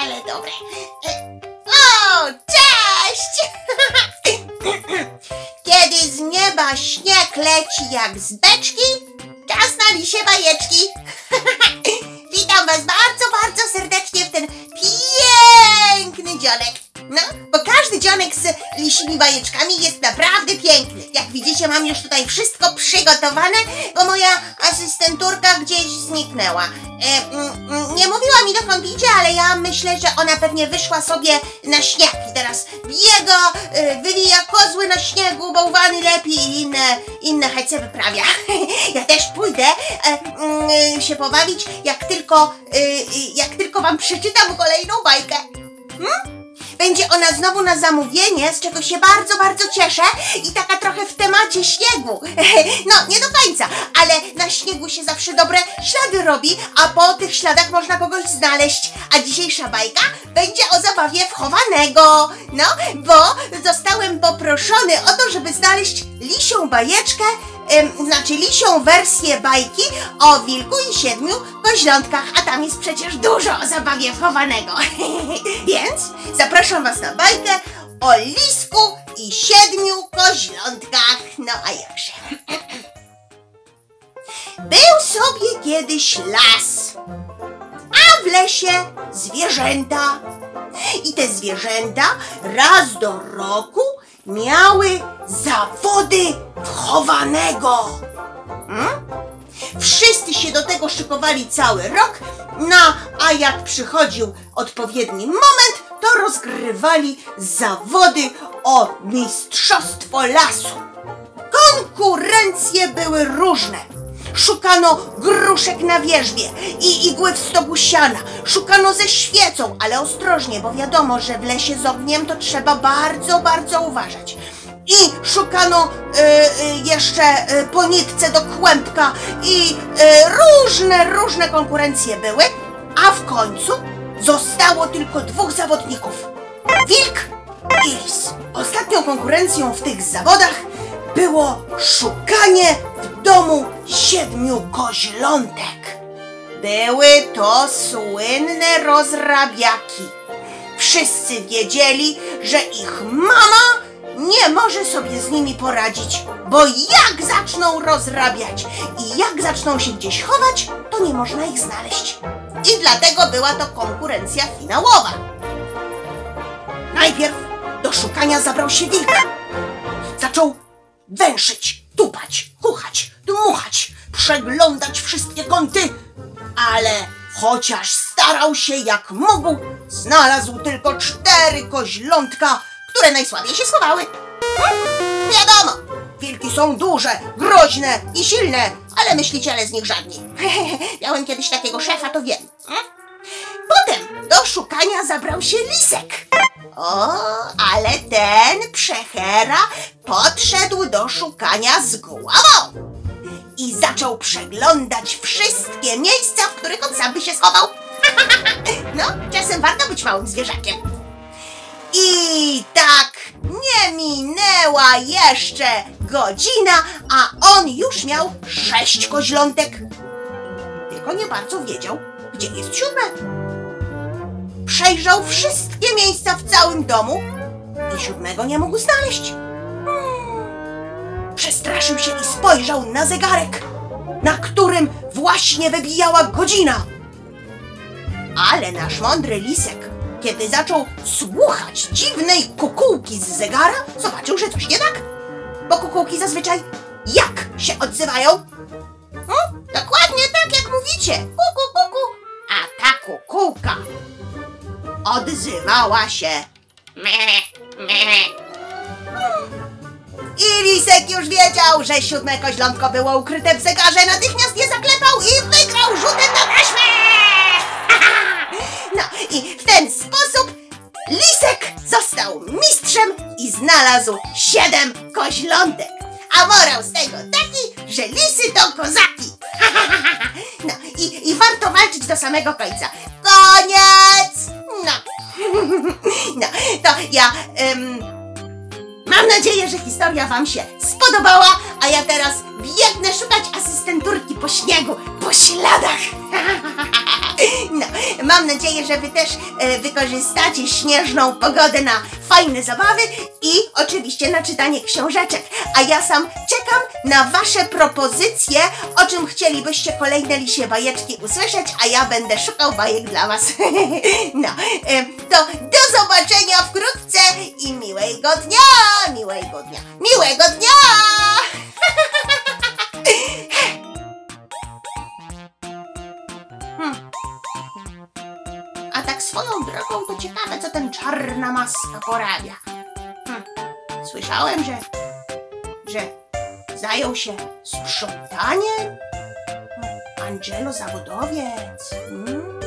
Ale dobre. O, cześć! Kiedy z nieba śnieg leci jak z beczki, czas na lisie bajeczki. Witam Was bardzo, bardzo serdecznie w ten piękny dzionek. No, bo każdy dzionek z lisimi bajeczkami jest naprawdę piękny. Jak widzicie, mam już tutaj wszystko przygotowane, bo moja asystenturka gdzieś zniknęła. Nie mówiła mi dokąd idzie, ale ja myślę, że ona pewnie wyszła sobie na śnieg i teraz biega, wywija kozły na śniegu, bałwany lepi i inne hajce wyprawia. Ja też pójdę się pobawić, jak tylko Wam przeczytam kolejną bajkę. Będzie ona znowu na zamówienie, z czego się bardzo, bardzo cieszę i taka trochę w temacie śniegu. No, nie do końca, ale na śniegu się zawsze dobre ślady robi, a po tych śladach można kogoś znaleźć. A dzisiejsza bajka będzie o zabawie w chowanego. No, bo zostałem poproszony o to, żeby znaleźć lisią bajeczkę, znaczy lisią wersję bajki o wilku i 7 koźlątkach, a tam jest przecież dużo o zabawie chowanego. Więc zapraszam Was na bajkę o lisku i 7 koźlątkach. No a jakże. Był sobie kiedyś las, a w lesie zwierzęta. I te zwierzęta raz do roku miały zawody w chowanego. Wszyscy się do tego szykowali cały rok, no a jak przychodził odpowiedni moment, to rozgrywali zawody o mistrzostwo lasu. Konkurencje były różne. Szukano gruszek na wierzbie i igły w stogu siana. Szukano ze świecą, ale ostrożnie, bo wiadomo, że w lesie z ogniem to trzeba bardzo, bardzo uważać. I szukano jeszcze po nitce do kłębka i różne konkurencje były, a w końcu zostało tylko 2 zawodników. Wilk i lis. Ostatnią konkurencją w tych zawodach było szukanie w domu 7 koźlątek. Były to słynne rozrabiaki. Wszyscy wiedzieli, że ich mama nie może sobie z nimi poradzić, bo jak zaczną rozrabiać i jak zaczną się gdzieś chować, to nie można ich znaleźć. I dlatego była to konkurencja finałowa. Najpierw do szukania zabrał się wilk. Zaczął węszyć, tupać, kuchać, dmuchać, przeglądać wszystkie kąty, ale chociaż starał się jak mógł, znalazł tylko 4 koźlątka, które najsłabiej się schowały. Wiadomo, wilki są duże, groźne i silne, ale myśliciele z nich żadni. Miałem kiedyś takiego szefa, to wiem. Potem do szukania zabrał się lisek. O, ale ten przechera podszedł do szukania z głową i zaczął przeglądać wszystkie miejsca, w których on sam by się schował. No, czasem warto być małym zwierzakiem. I tak nie minęła jeszcze godzina, a on już miał 6 koźlątek. Tylko nie bardzo wiedział, gdzie jest 7. Przejrzał wszystkie miejsca w całym domu i 7 nie mógł znaleźć. Przestraszył się i spojrzał na zegarek, na którym właśnie wybijała godzina. Ale nasz mądry lisek, kiedy zaczął słuchać dziwnej kukułki z zegara, zobaczył, że coś nie tak. Bo kukułki zazwyczaj jak się odzywają? Dokładnie tak, jak mówicie. Kuku, kuku. A ta kukułka odzywała się i lisek już wiedział, że 7 koźlątko było ukryte w zegarze, natychmiast je zaklepał i wygrał rzutem na taśmę. No i w ten sposób lisek został mistrzem i znalazł 7 koźlątek. A morał z tego taki, że lisy to kozaki. No i warto walczyć do samego końca. Koniec! No, no to ja mam nadzieję, że historia Wam się spodobała, a ja teraz biegnę szukać asystenturki po śniegu, po śladach. No, Mam nadzieję, że Wy też wykorzystacie śnieżną pogodę na fajne zabawy i oczywiście na czytanie książeczek. A ja sam czekam na Wasze propozycje, o czym chcielibyście kolejne lisie bajeczki usłyszeć, a ja będę szukał bajek dla Was. No, to do zobaczenia wkrótce i miłego dnia, miłego dnia, miłego dnia! A tak swoją drogą to ciekawe, co ten czarna maska porabia. Słyszałem, że zajął się sprzątaniem. Angelo zawodowiec.